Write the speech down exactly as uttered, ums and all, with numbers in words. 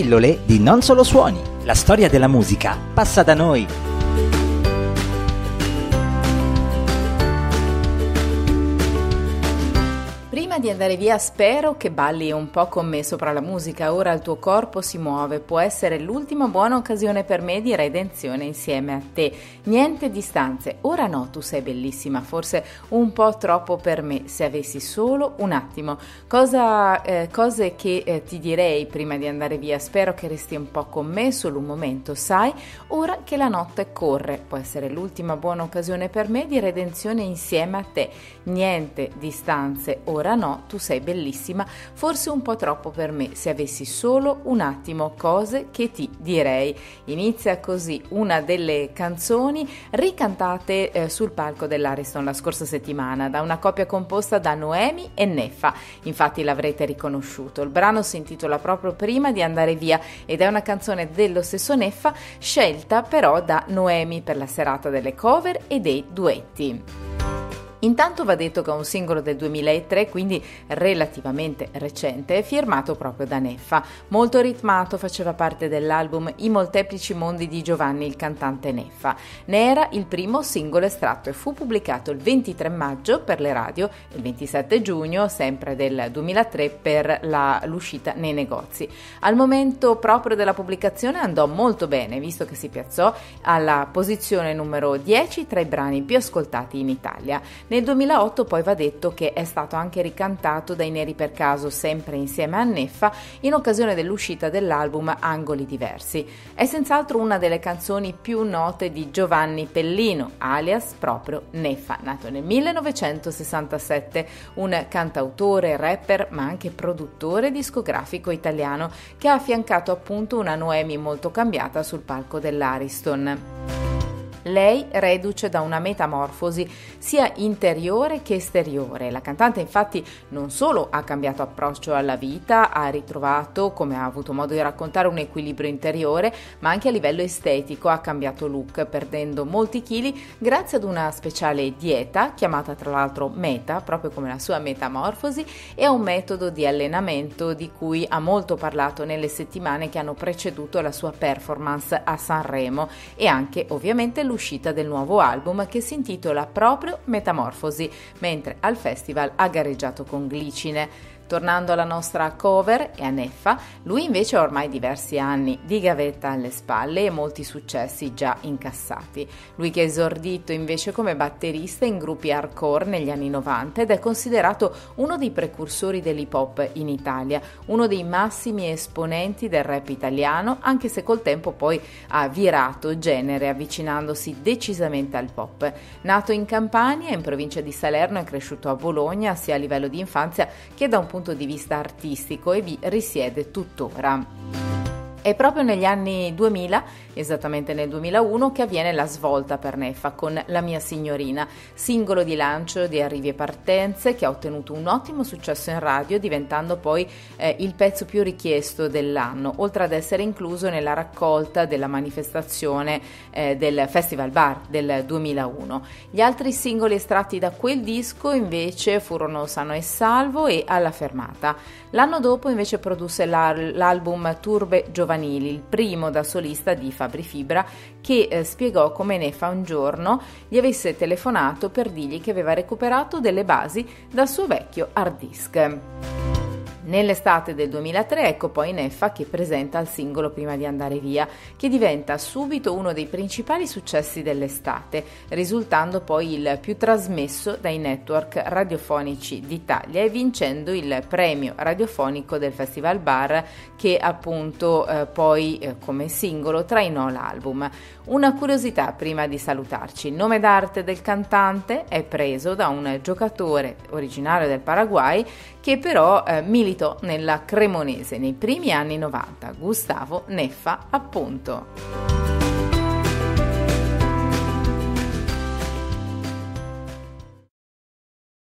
Pillole di Nonsolosuoni. La storia della musica passa da noi. Prima di andare via spero che balli un po' con me sopra la musica. Ora il tuo corpo si muove, può essere l'ultima buona occasione per me di redenzione insieme a te. Niente distanze, ora no, tu sei bellissima, forse un po' troppo per me, se avessi solo un attimo. Cosa, eh, cose che eh, ti direi prima di andare via, spero che resti un po' con me, solo un momento, sai, ora che la notte corre, può essere l'ultima buona occasione per me di redenzione insieme a te. Niente distanze, ora Ora no, tu sei bellissima, forse un po' troppo per me, se avessi solo un attimo, cose che ti direi. Inizia così una delle canzoni ricantate eh, sul palco dell'Ariston la scorsa settimana da una coppia composta da Noemi e Neffa, infatti l'avrete riconosciuto. Il brano si intitola proprio Prima di andare via ed è una canzone dello stesso Neffa, scelta però da Noemi per la serata delle cover e dei duetti. Intanto va detto che è un singolo del duemilatré, quindi relativamente recente, firmato proprio da Neffa. Molto ritmato, faceva parte dell'album I Molteplici Mondi Di Giovanni, Il Cantante Neffa. Ne era il primo singolo estratto e fu pubblicato il ventitré maggio per le radio e il ventisette giugno, sempre del duemilatré, per la, l'uscita nei negozi. Al momento proprio della pubblicazione andò molto bene, visto che si piazzò alla posizione numero dieci tra i brani più ascoltati in Italia. Nel duemilaotto poi va detto che è stato anche ricantato dai Neri per Caso, sempre insieme a Neffa, in occasione dell'uscita dell'album Angoli Diversi. È senz'altro una delle canzoni più note di Giovanni Pellino, alias proprio Neffa, nato nel millenovecentosessantasette, un cantautore, rapper ma anche produttore discografico italiano che ha affiancato appunto una Noemi molto cambiata sul palco dell'Ariston. Lei reduce da una metamorfosi sia interiore che esteriore. La cantante infatti non solo ha cambiato approccio alla vita, ha ritrovato, come ha avuto modo di raccontare, un equilibrio interiore, ma anche a livello estetico ha cambiato look, perdendo molti chili grazie ad una speciale dieta, chiamata tra l'altro Meta, proprio come la sua metamorfosi, e a un metodo di allenamento di cui ha molto parlato nelle settimane che hanno preceduto la sua performance a Sanremo e anche ovviamente l'uscita del nuovo album che si intitola proprio Metamorfosi, mentre al festival ha gareggiato con Glicine. Tornando alla nostra cover e a Neffa, lui invece ha ormai diversi anni di gavetta alle spalle e molti successi già incassati. Lui che è esordito invece come batterista in gruppi hardcore negli anni novanta ed è considerato uno dei precursori dell'hip hop in Italia, uno dei massimi esponenti del rap italiano, anche se col tempo poi ha virato genere avvicinandosi decisamente al pop. Nato in Campania, in provincia di Salerno, è cresciuto a Bologna sia a livello di infanzia che da un punto punto di vista artistico e vi risiede tuttora. È proprio negli anni duemila, esattamente nel duemilauno, che avviene la svolta per Neffa con La Mia Signorina, singolo di lancio di Arrivi e Partenze, che ha ottenuto un ottimo successo in radio, diventando poi eh, il pezzo più richiesto dell'anno, oltre ad essere incluso nella raccolta della manifestazione eh, del Festival Bar del duemilauno. Gli altri singoli estratti da quel disco invece furono Sano e Salvo e Alla Fermata. L'anno dopo invece produsse la, l'album Turbe Giovanni Vanilli, il primo da solista di Fabri Fibra, che eh, spiegò come Neffa un giorno gli avesse telefonato per dirgli che aveva recuperato delle basi dal suo vecchio hard disk. Nell'estate del duemilatré ecco poi Neffa che presenta il singolo Prima di andare via, che diventa subito uno dei principali successi dell'estate, risultando poi il più trasmesso dai network radiofonici d'Italia e vincendo il premio radiofonico del Festival Bar, che appunto eh, poi eh, come singolo trainò l'album. Una curiosità prima di salutarci: il nome d'arte del cantante è preso da un giocatore originario del Paraguay che però eh, militò nella Cremonese nei primi anni novanta, Gustavo Neffa appunto.